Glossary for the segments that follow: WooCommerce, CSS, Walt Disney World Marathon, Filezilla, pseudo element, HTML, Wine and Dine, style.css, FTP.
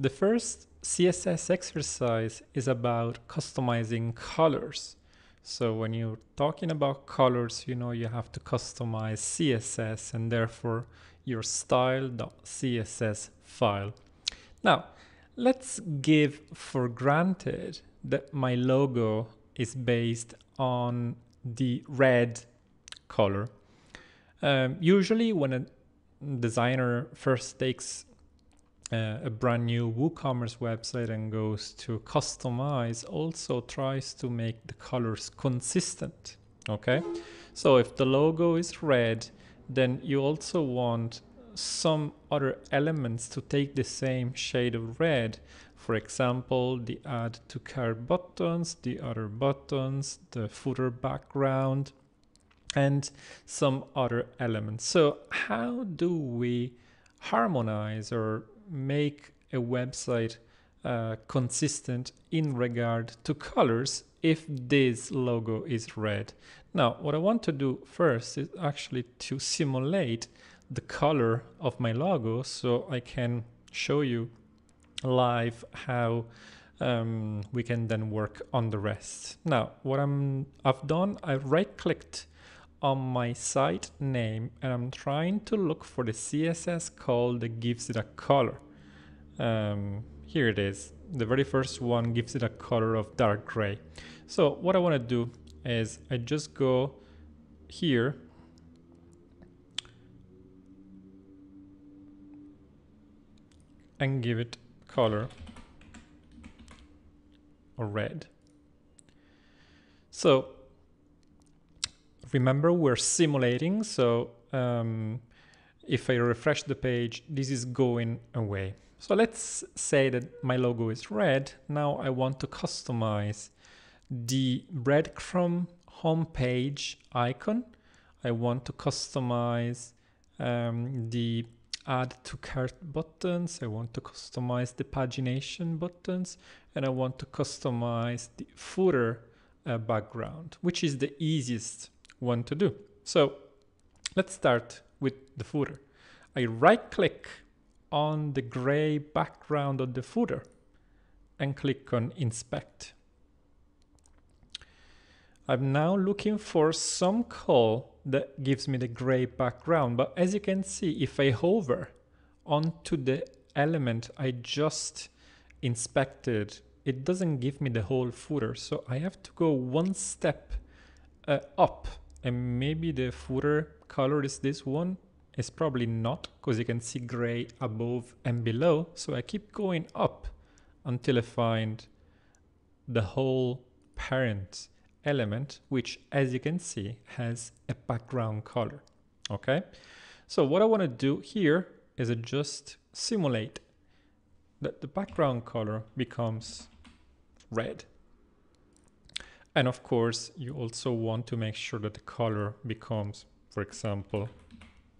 The first CSS exercise is about customizing colors. So when you're talking about colors, you know you have to customize CSS and therefore your style.css file. Now, let's give for granted that my logo is based on the red color. Usually when a designer first takes a brand new WooCommerce website and goes to customize, also tries to make the colors consistent. Okay, so if the logo is red, then you also want some other elements to take the same shade of red. For example, the add to cart buttons, the other buttons, the footer background, and some other elements. So how do we harmonize or make a website consistent in regard to colors if this logo is red? Now, what I want to do first is actually to simulate the color of my logo so I can show you live how we can then work on the rest. Now, what I've done, I right-clicked on my site name and I'm trying to look for the CSS call that gives it a color. Here it is. The very first one gives it a color of dark gray. So what I want to do is I just go here and give it color or red. So remember, we're simulating, so if I refresh the page, this is going away. So let's say that my logo is red. Now I want to customize the breadcrumb homepage icon. I want to customize the add to cart buttons. I want to customize the pagination buttons, and I want to customize the footer background, which is the easiest one to do. So let's start with the footer. I right click on the gray background of the footer and click on inspect. I'm now looking for some call that gives me the gray background, but as you can see, if I hover onto the element I just inspected, it doesn't give me the whole footer, so I have to go one step up. And maybe the footer color is this one. It's probably not, because you can see gray above and below. So I keep going up until I find the whole parent element, which, as you can see, has a background color. Okay, so what I want to do here is just simulate that the background color becomes red. And of course, you also want to make sure that the color becomes, for example,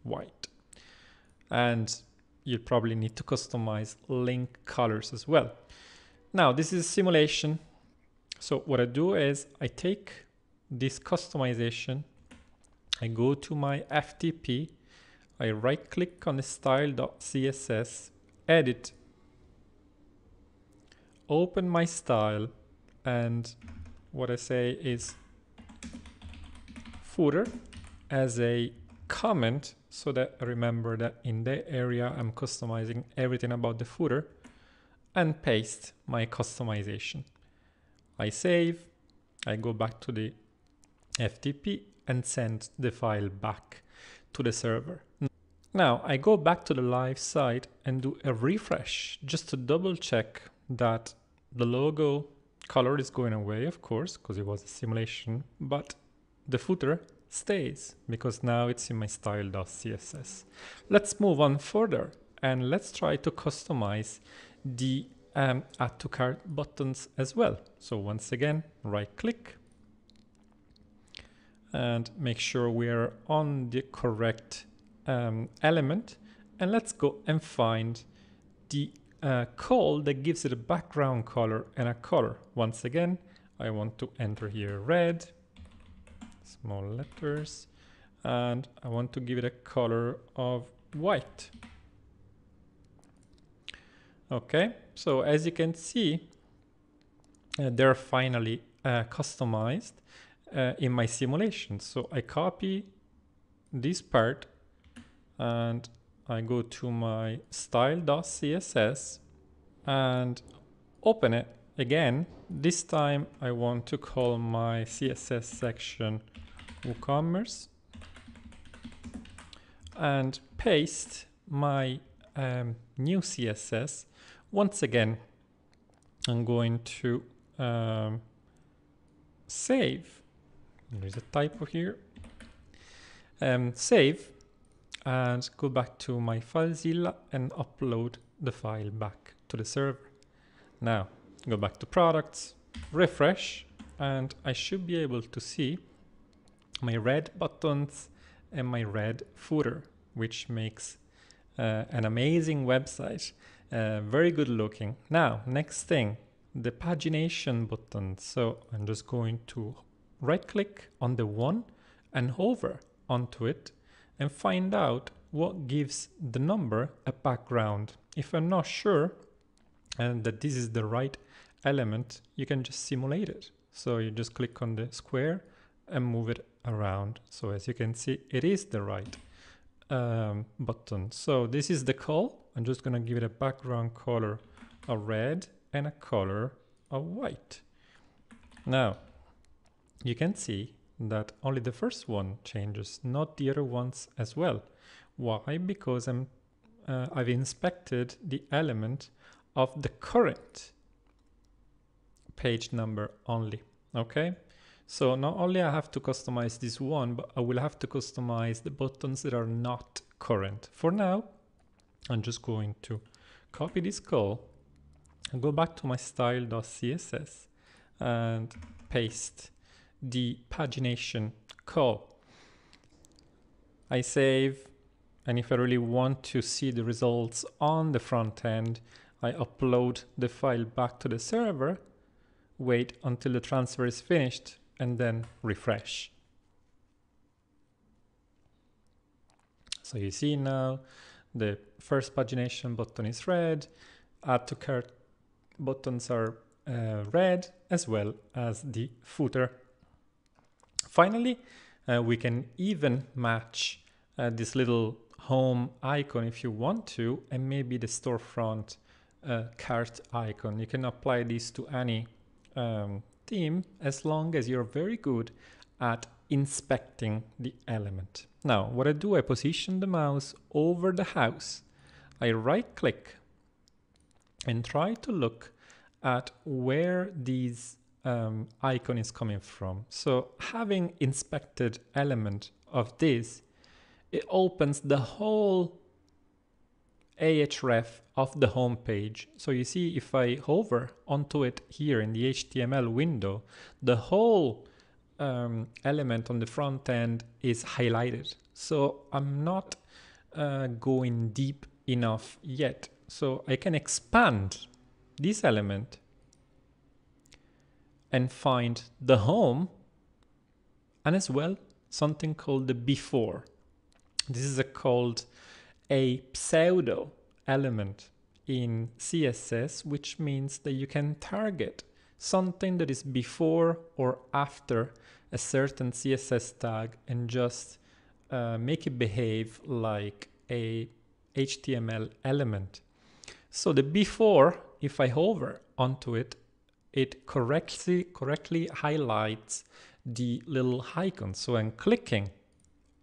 white. And you'll probably need to customize link colors as well. Now, this is a simulation. So what I do is I take this customization, I go to my FTP, I right click on the style.css, edit, open my style, and what I say is footer as a comment, so that I remember that in the area I'm customizing everything about the footer, and paste my customization. I save, I go back to the FTP and send the file back to the server. Now I go back to the live site and do a refresh just to double check that the logo color is going away, of course, because it was a simulation, but the footer stays because now it's in my style.css. Let's move on further and let's try to customize the add to cart buttons as well. So once again, right click and make sure we are on the correct element, and let's go and find the call that gives it a background color and a color. Once again, I want to enter here red, small letters, and I want to give it a color of white. Okay, so as you can see, they're finally customized in my simulation. So I copy this part and I go to my style.css and open it again. This time I want to call my CSS section WooCommerce and paste my new CSS. Once again, I'm going to save. There's a typo here. Save and go back to my Filezilla and upload the file back to the server. Now go back to products, refresh, and I should be able to see my red buttons and my red footer, which makes an amazing website, very good looking. Now, next thing, the pagination button. So I'm just going to right click on the one and hover onto it and find out what gives the number a background. If I'm not sure and that this is the right element, you can just simulate it. So you just click on the square and move it around. So as you can see, it is the right button. So this is the call. I'm just gonna give it a background color of red and a color of white. Now you can see that only the first one changes, not the other ones as well. Why? Because I've inspected the element of the current page number only. Okay, so not only I have to customize this one, but I will have to customize the buttons that are not current. For now, I'm just going to copy this call and go back to my style.css and paste the pagination call. I save, and if I really want to see the results on the front end, I upload the file back to the server, wait until the transfer is finished, and then refresh. So you see now the first pagination button is red, add to cart buttons are red, as well as the footer. Finally, we can even match this little home icon if you want to, and maybe the storefront cart icon. You can apply this to any theme as long as you're very good at inspecting the element. Now, what I do, I position the mouse over the house. I right click and try to look at where these icon is coming from. So having inspected element of this, it opens the whole href of the home page. So you see, if I hover onto it here in the HTML window, the whole element on the front end is highlighted. So I'm not going deep enough yet. So I can expand this element and find the home, and as well something called the before. This is called a pseudo element in CSS, which means that you can target something that is before or after a certain CSS tag and just make it behave like a HTML element. So the before, if I hover onto it, it correctly highlights the little icon. So I'm clicking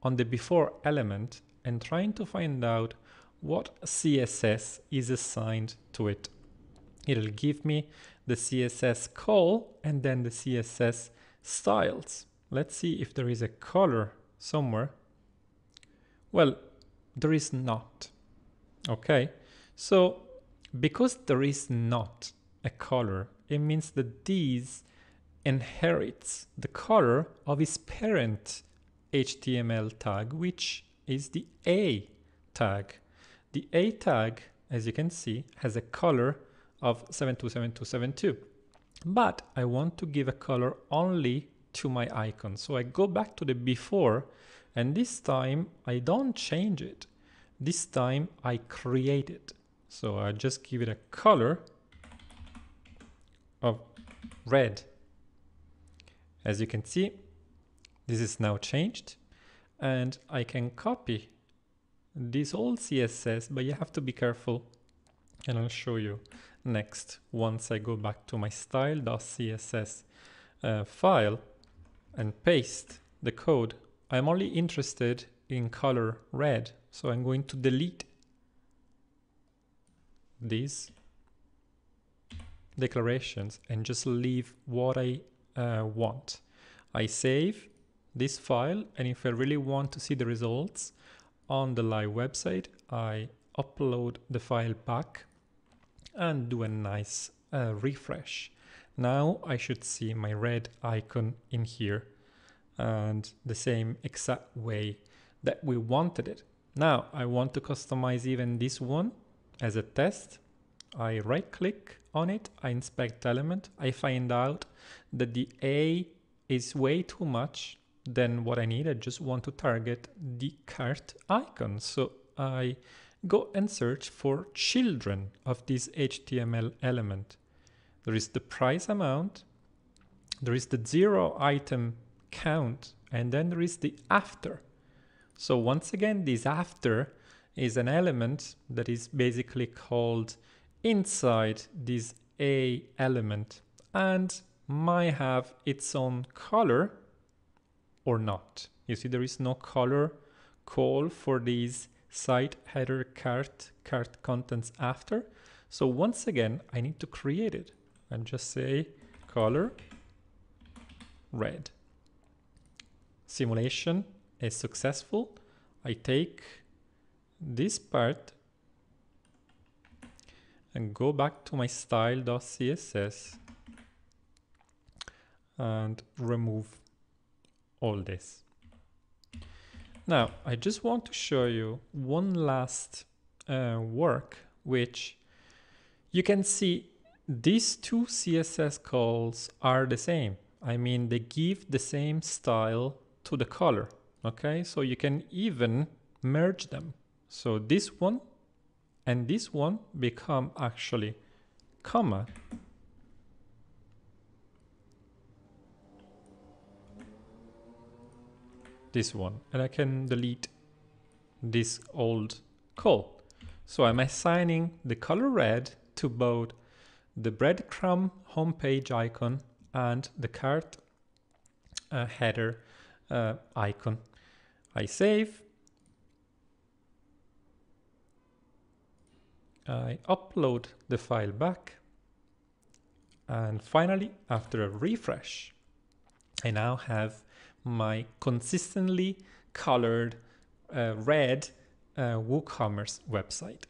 on the before element and trying to find out what CSS is assigned to it. It'll give me the CSS call and then the CSS styles. Let's see if there is a color somewhere. Well, there is not. Okay, so because there is not a color, it means that these inherits the color of its parent HTML tag, which is the A tag. The A tag, as you can see, has a color of 727272, but I want to give a color only to my icon. So I go back to the before, and this time I don't change it. This time I create it. So I just give it a color of red. As you can see, this is now changed, and I can copy this whole CSS, but you have to be careful, and I'll show you next once I go back to my style.css file and paste the code. I'm only interested in color red, so I'm going to delete these declarations and just leave what I want. I save this file, and if I really want to see the results on the live website, I upload the file back and do a nice refresh. Now I should see my red icon in here, and the same exact way that we wanted it. Now I want to customize even this one as a test. I right click on it, I inspect element, I find out that the A is way too much than what I need. I just want to target the cart icon. So I go and search for children of this HTML element. There is the price amount, there is the zero item count, and then there is the after. So once again, this after is an element that is basically called inside this A element and might have its own color or not. You see, there is no color call for these site header cart contents after. So once again, I need to create it and just say color red. Simulation is successful. I take this part and go back to my style.css and remove all this. Now, I just want to show you one last work, which you can see these two CSS calls are the same. I mean, they give the same style to the color, okay? So you can even merge them. So this one and this one become actually comma this one, and I can delete this old call. So I'm assigning the color red to both the breadcrumb homepage icon and the cart header icon. I save, I upload the file back, and finally, after a refresh, I now have my consistently colored red WooCommerce website.